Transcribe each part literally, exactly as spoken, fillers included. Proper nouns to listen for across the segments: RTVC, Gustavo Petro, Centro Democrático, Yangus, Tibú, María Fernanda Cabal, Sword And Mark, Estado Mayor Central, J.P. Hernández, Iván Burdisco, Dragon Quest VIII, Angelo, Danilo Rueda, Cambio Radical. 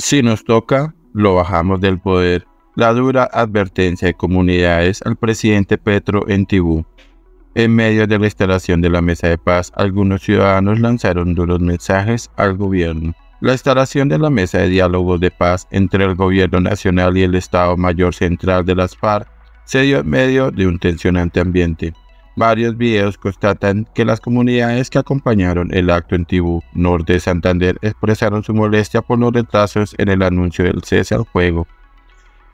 Si nos toca, lo bajamos del poder. La dura advertencia de comunidades al presidente Petro en Tibú. En medio de la instalación de la mesa de paz, algunos ciudadanos lanzaron duros mensajes al gobierno. La instalación de la mesa de diálogos de paz entre el gobierno nacional y el Estado Mayor Central de las FARC se dio en medio de un tensionante ambiente. Varios videos constatan que las comunidades que acompañaron el acto en Tibú, norte de Santander, expresaron su molestia por los retrasos en el anuncio del cese al fuego.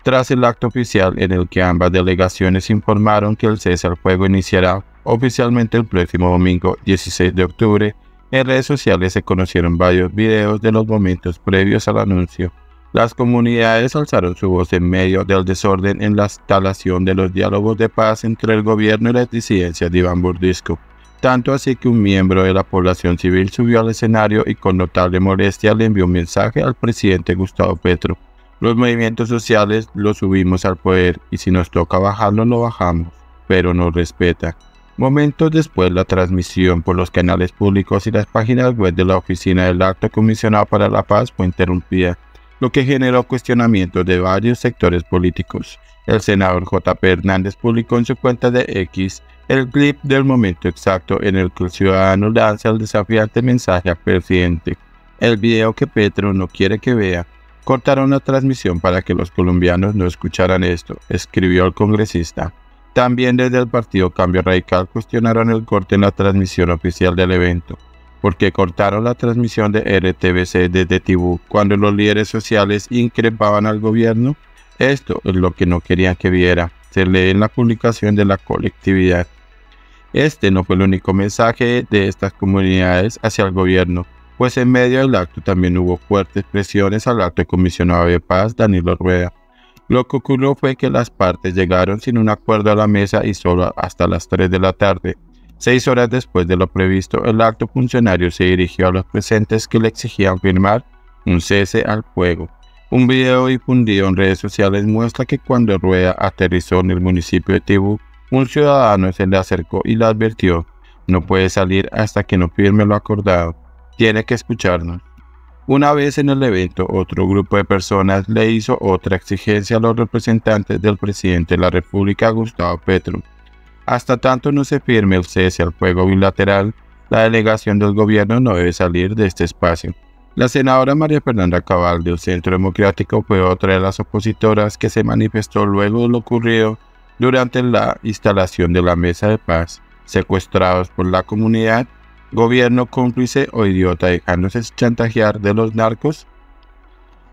Tras el acto oficial en el que ambas delegaciones informaron que el cese al fuego iniciará oficialmente el próximo domingo dieciséis de octubre, en redes sociales se conocieron varios videos de los momentos previos al anuncio. Las comunidades alzaron su voz en medio del desorden en la instalación de los diálogos de paz entre el gobierno y las disidencias de Iván Burdisco, tanto así que un miembro de la población civil subió al escenario y con notable molestia le envió un mensaje al presidente Gustavo Petro. Los movimientos sociales los subimos al poder y si nos toca bajarlo, lo bajamos, pero nos respeta. Momentos después, la transmisión por los canales públicos y las páginas web de la Oficina del Alto Comisionado para la Paz fue interrumpida, lo que generó cuestionamientos de varios sectores políticos. El senador J P Hernández publicó en su cuenta de X el clip del momento exacto en el que el ciudadano lanza el desafiante mensaje al presidente. El video que Petro no quiere que vea. Cortaron la transmisión para que los colombianos no escucharan esto, escribió el congresista. También desde el partido Cambio Radical cuestionaron el corte en la transmisión oficial del evento, porque cortaron la transmisión de R T V C desde Tibú cuando los líderes sociales increpaban al gobierno. Esto es lo que no querían que viera, se lee en la publicación de la colectividad. Este no fue el único mensaje de estas comunidades hacia el gobierno, pues en medio del acto también hubo fuertes presiones al alto comisionado de paz Danilo Rueda. Lo que ocurrió fue que las partes llegaron sin un acuerdo a la mesa y solo hasta las tres de la tarde. Seis horas después de lo previsto, el alto funcionario se dirigió a los presentes que le exigían firmar un cese al fuego. Un video difundido en redes sociales muestra que cuando Rueda aterrizó en el municipio de Tibú, un ciudadano se le acercó y le advirtió: no puede salir hasta que no firme lo acordado. Tiene que escucharnos. Una vez en el evento, otro grupo de personas le hizo otra exigencia a los representantes del presidente de la República, Gustavo Petro. Hasta tanto no se firme el cese al fuego bilateral, la delegación del gobierno no debe salir de este espacio. La senadora María Fernanda Cabal del Centro Democrático fue otra de las opositoras que se manifestó luego de lo ocurrido durante la instalación de la mesa de paz. Secuestrados por la comunidad, ¿gobierno cómplice o idiota dejándose chantajear de los narcos?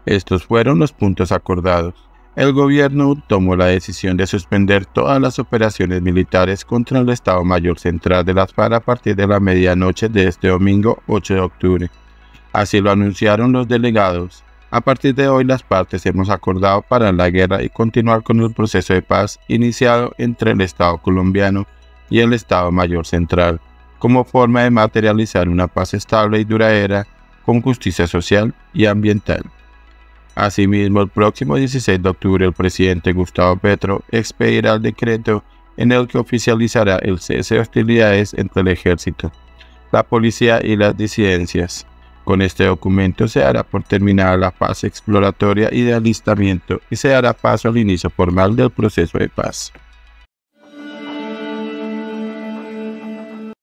Estos fueron los puntos acordados. El gobierno tomó la decisión de suspender todas las operaciones militares contra el Estado Mayor Central de las FARC a partir de la medianoche de este domingo ocho de octubre. Así lo anunciaron los delegados. A partir de hoy, las partes hemos acordado parar la guerra y continuar con el proceso de paz iniciado entre el Estado colombiano y el Estado Mayor Central, como forma de materializar una paz estable y duradera con justicia social y ambiental. Asimismo, el próximo dieciséis de octubre el presidente Gustavo Petro expedirá el decreto en el que oficializará el cese de hostilidades entre el ejército, la policía y las disidencias. Con este documento se hará por terminada la fase exploratoria y de alistamiento y se dará paso al inicio formal del proceso de paz.